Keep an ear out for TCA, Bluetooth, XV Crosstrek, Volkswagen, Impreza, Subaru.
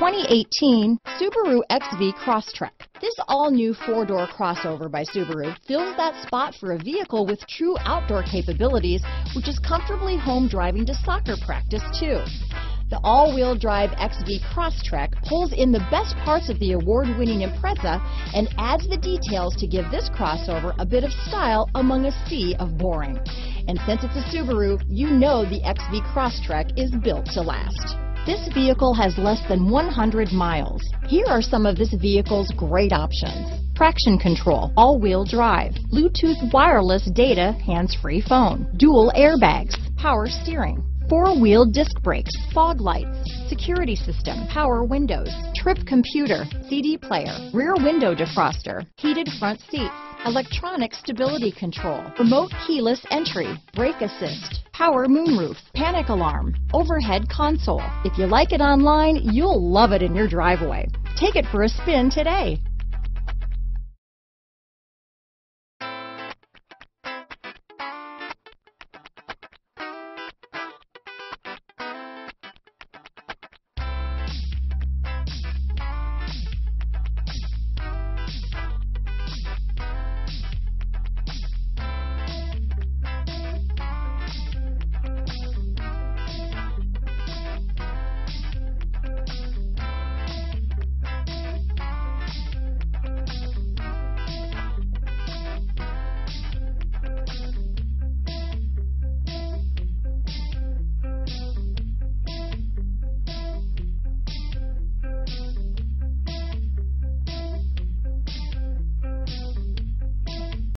2018 Subaru XV Crosstrek. This all-new four-door crossover by Subaru fills that spot for a vehicle with true outdoor capabilities, which is comfortably home driving to soccer practice too. The all-wheel drive XV Crosstrek pulls in the best parts of the award-winning Impreza and adds the details to give this crossover a bit of style among a sea of boring. And since it's a Subaru, you know the XV Crosstrek is built to last. This vehicle has less than 100 miles. Here are some of this vehicle's great options: traction control, all-wheel drive, Bluetooth wireless data, hands-free phone, dual airbags, power steering, four-wheel disc brakes, fog lights, security system, power windows, trip computer, CD player, rear window defroster, heated front seats, electronic stability control, remote keyless entry, brake assist, power moonroof, panic alarm, overhead console. If you like it online, you'll love it in your driveway. Take it for a spin today.